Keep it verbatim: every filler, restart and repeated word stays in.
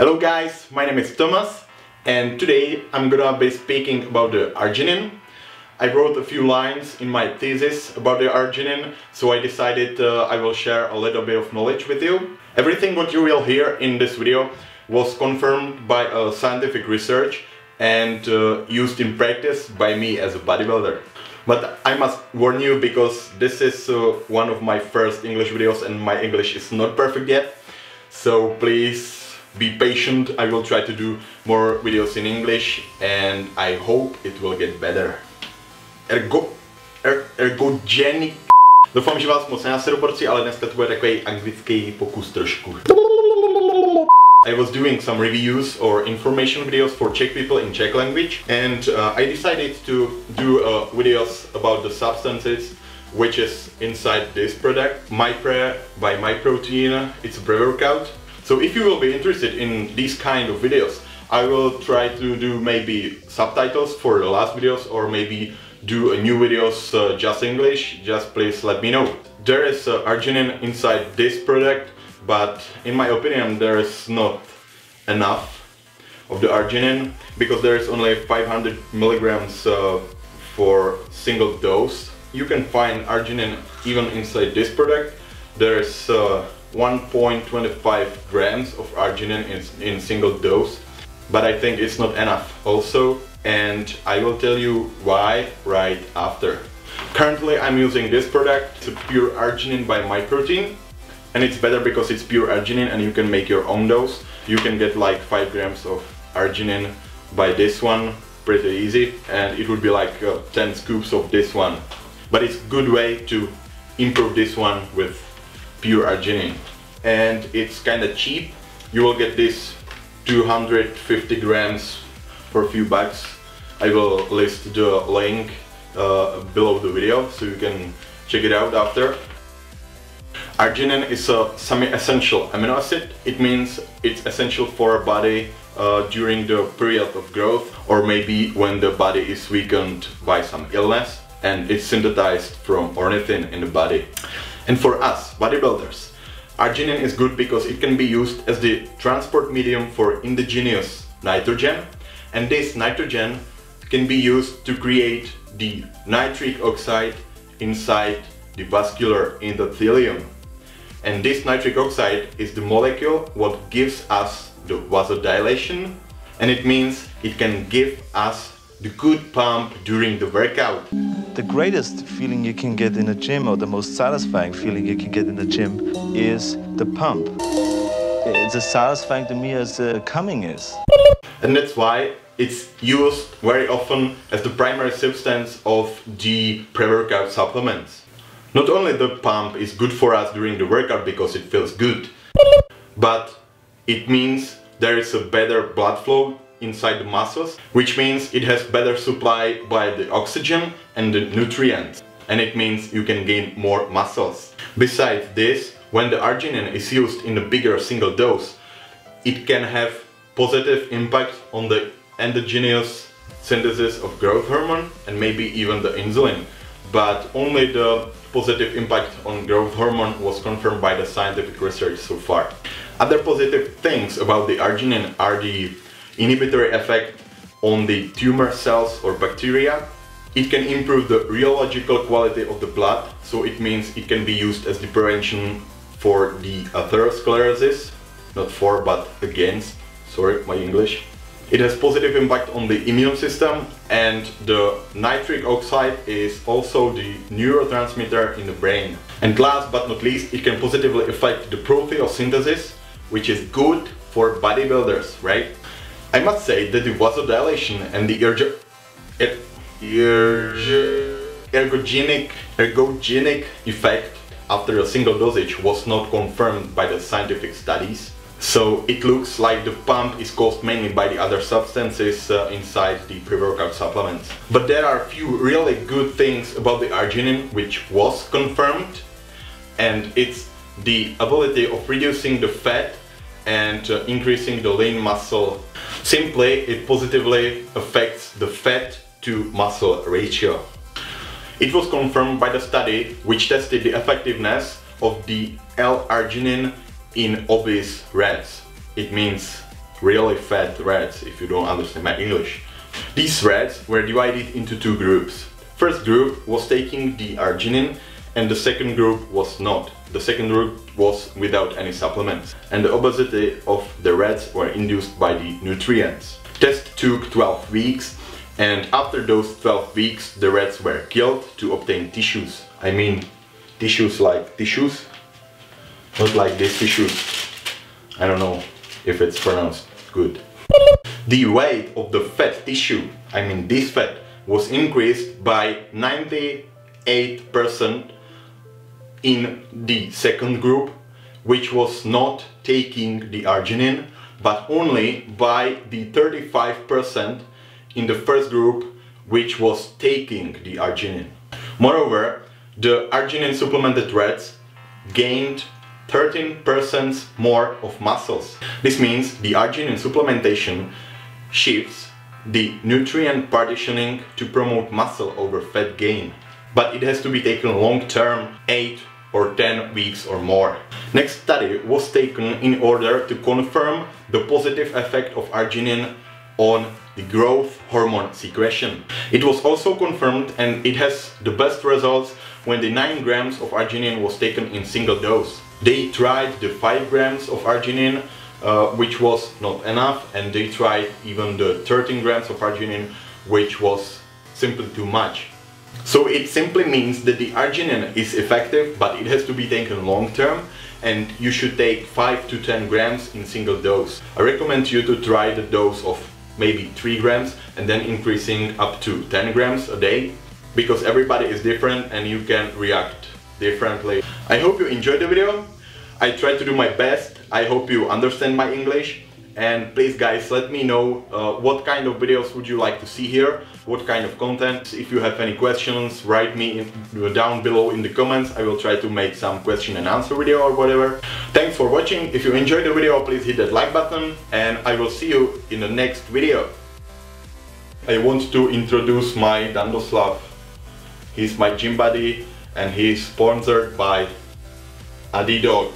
Hello guys, my name is Thomas and today I'm gonna be speaking about the arginine. I wrote a few lines in my thesis about the arginine, so I decided uh, I will share a little bit of knowledge with you. Everything what you will hear in this video was confirmed by uh, scientific research and uh, used in practice by me as a bodybuilder. But I must warn you, because this is uh, one of my first English videos and my English is not perfect yet, so please be patient. I will try to do more videos in English and I hope it will get better. Ergo... Er, ergogenic... Doufám, že vás moc nenasedoporci, ale dneska to bude takový anglický pokus trošku. I was doing some reviews or information videos for Czech people in Czech language, and uh, I decided to do uh, videos about the substances which is inside this product. MyPre by MyProtein, it's a pre-workout. So if you will be interested in these kind of videos, I will try to do maybe subtitles for the last videos, or maybe do a new videos uh, just English. Just please let me know. There is uh, arginine inside this product, but in my opinion there is not enough of the arginine, because there is only five hundred milligrams uh, for single dose. You can find arginine even inside this product. There is uh, one point two five grams of arginine in, in single dose, but I think it's not enough also, and I will tell you why right after. Currently I'm using this product. It's a pure arginine by MyProtein, and it's better because it's pure arginine and you can make your own dose. You can get like five grams of arginine by this one pretty easy, and it would be like uh, ten scoops of this one, but it's a good way to improve this one with pure arginine, and it's kind of cheap. You will get this two hundred fifty grams for a few bucks. I will list the link uh, below the video so you can check it out after. Arginine is a semi-essential amino acid. It means it's essential for a body uh, during the period of growth, or maybe when the body is weakened by some illness, and it's synthesized from ornithine in the body. And for us, bodybuilders, arginine is good because it can be used as the transport medium for indigenous nitrogen, and this nitrogen can be used to create the nitric oxide inside the vascular endothelium. And this nitric oxide is the molecule what gives us the vasodilation, and it means it can give us the good pump during the workout. The greatest feeling you can get in a gym, or the most satisfying feeling you can get in the gym, is the pump. It's as satisfying to me as uh, coming is. And that's why it's used very often as the primary substance of the pre-workout supplements. Not only the pump is good for us during the workout because it feels good, but it means there is a better blood flow inside the muscles, which means it has better supply by the oxygen and the nutrients, and it means you can gain more muscles. Besides this, when the arginine is used in a bigger single dose, it can have positive impact on the endogenous synthesis of growth hormone and maybe even the insulin, but only the positive impact on growth hormone was confirmed by the scientific research so far. Other positive things about the arginine are the inhibitory effect on the tumor cells or bacteria. It can improve the rheological quality of the blood, so it means it can be used as the prevention for the atherosclerosis, not for but against, sorry my English. It has positive impact on the immune system, and the nitric oxide is also the neurotransmitter in the brain. And last but not least, it can positively affect the proteosynthesis, which is good for bodybuilders, right? I must say that the vasodilation and the ergo, er, ergo, ergogenic, ergogenic effect after a single dosage was not confirmed by the scientific studies. So it looks like the pump is caused mainly by the other substances uh, inside the pre-workout supplements. But there are a few really good things about the arginine which was confirmed, and it's the ability of reducing the fat and uh, increasing the lean muscle. Simply, it positively affects the fat to muscle ratio. It was confirmed by the study which tested the effectiveness of the L-arginine in obese rats. It means really fat threads, if you don't understand my English. These threads were divided into two groups. First group was taking the arginine and the second group was not. The second group was without any supplements. And the obesity of the rats were induced by the nutrients. Test took twelve weeks, and after those twelve weeks the rats were killed to obtain tissues. I mean tissues like tissues, not like these tissues. I don't know if it's pronounced good. The weight of the fat tissue, I mean this fat, was increased by ninety-eight percent in the second group, which was not taking the arginine, but only by the thirty-five percent in the first group, which was taking the arginine. Moreover, the arginine supplemented rats gained thirteen percent more of muscles. This means the arginine supplementation shifts the nutrient partitioning to promote muscle over fat gain. But it has to be taken long term, eight or ten weeks or more. Next study was taken in order to confirm the positive effect of arginine on the growth hormone secretion. It was also confirmed, and it has the best results when the nine grams of arginine was taken in single dose. They tried the five grams of arginine, uh, which was not enough, and they tried even the thirteen grams of arginine, which was simply too much. So it simply means that the arginine is effective, but it has to be taken long term, and you should take five to ten grams in single dose. I recommend you to try the dose of maybe three grams and then increasing up to ten grams a day, because everybody is different and you can react differently. I hope you enjoyed the video. I tried to do my best. I hope you understand my English. And please guys, let me know uh, what kind of videos would you like to see here, what kind of content. If you have any questions, write me in, down below in the comments. I will try to make some question and answer video or whatever. Thanks for watching. If you enjoyed the video, please hit that like button, and I will see you in the next video. I want to introduce my Dandoslav. He's my gym buddy and he's sponsored by Adidog.